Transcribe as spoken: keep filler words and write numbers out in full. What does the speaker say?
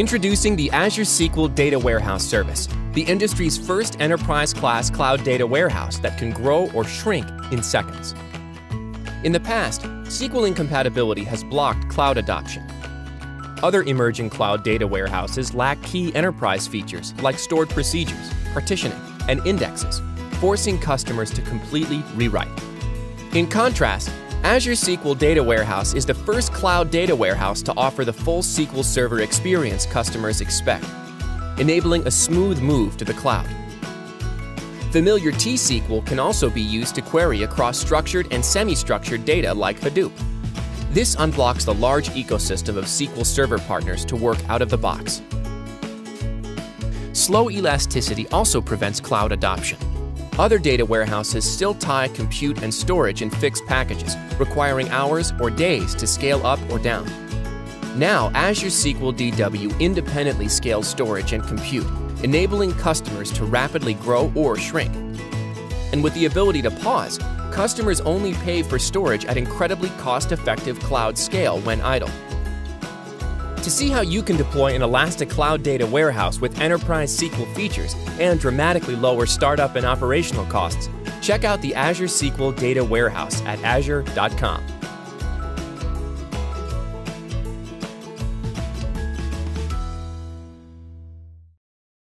Introducing the Azure S Q L Data Warehouse service, the industry's first enterprise-class cloud data warehouse that can grow or shrink in seconds. In the past, S Q L incompatibility has blocked cloud adoption. Other emerging cloud data warehouses lack key enterprise features like stored procedures, partitioning, and indexes, forcing customers to completely rewrite. In contrast, Azure S Q L Data Warehouse is the first cloud data warehouse to offer the full S Q L Server experience customers expect, enabling a smooth move to the cloud. Familiar T S Q L can also be used to query across structured and semi-structured data like Hadoop. This unblocks the large ecosystem of S Q L Server partners to work out of the box. Slow elasticity also prevents cloud adoption. Other data warehouses still tie compute and storage in fixed packages, requiring hours or days to scale up or down. Now, Azure S Q L D W independently scales storage and compute, enabling customers to rapidly grow or shrink. And with the ability to pause, customers only pay for storage at incredibly cost-effective cloud scale when idle. To see how you can deploy an elastic cloud data warehouse with enterprise S Q L features and dramatically lower startup and operational costs, check out the Azure S Q L Data Warehouse at azure dot com.